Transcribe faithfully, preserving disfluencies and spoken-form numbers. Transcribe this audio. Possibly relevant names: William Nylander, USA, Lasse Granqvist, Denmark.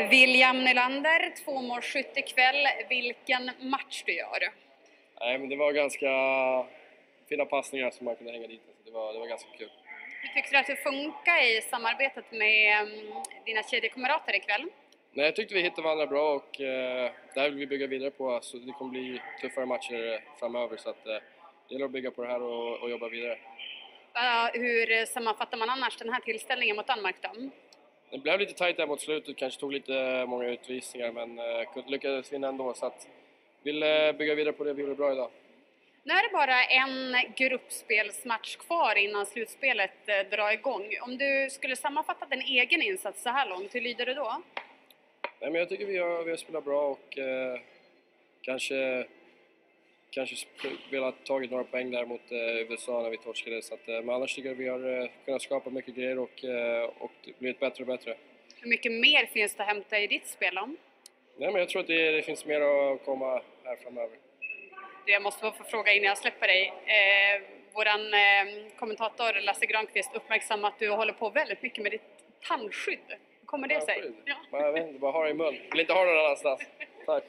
William Nylander, två mål skytt ikväll. Vilken match du gör? Nej, men det var ganska fina passningar som man kunde hänga dit. Det var, det var ganska kul. Hur tyckte du att det funkar i samarbetet med dina kedjekamrater ikväll? Nej, jag tyckte vi hittade varandra bra och eh, där vill vi bygga vidare på. Så det kommer bli tuffare matcher framöver, så att, eh, det gäller att bygga på det här och, och jobba vidare. Uh, hur sammanfattar man annars den här tillställningen mot Danmark då? Det blev lite tajt där mot slutet, kanske tog lite många utvisningar, men uh, lyckades vinna ändå, så att vill uh, bygga vidare på det vi gjorde bra idag. Nu är det bara en gruppspelsmatch kvar innan slutspelet uh, drar igång. Om du skulle sammanfatta din egen insats så här långt, hur lyder det då? Nej, men jag tycker vi har, vi har spelat bra och uh, kanske... Kanske vill ha tagit några poäng där mot eh, U S A när vi torskade. Så att, eh, men annars tycker jag att vi har eh, kunnat skapa mycket grejer och, eh, och blivit bättre och bättre. Hur mycket mer finns det att hämta i ditt spel om? Nej, men jag tror att det, det finns mer att komma här framöver. Jag måste bara få fråga innan jag släpper dig. Eh, Vår eh, kommentator Lasse Granqvist uppmärksammar att du håller på väldigt mycket med ditt tandskydd. Hur kommer det sig? Ja. Jag vet inte, bara ha det i mun. Vill inte ha det någon annanstans. Tack.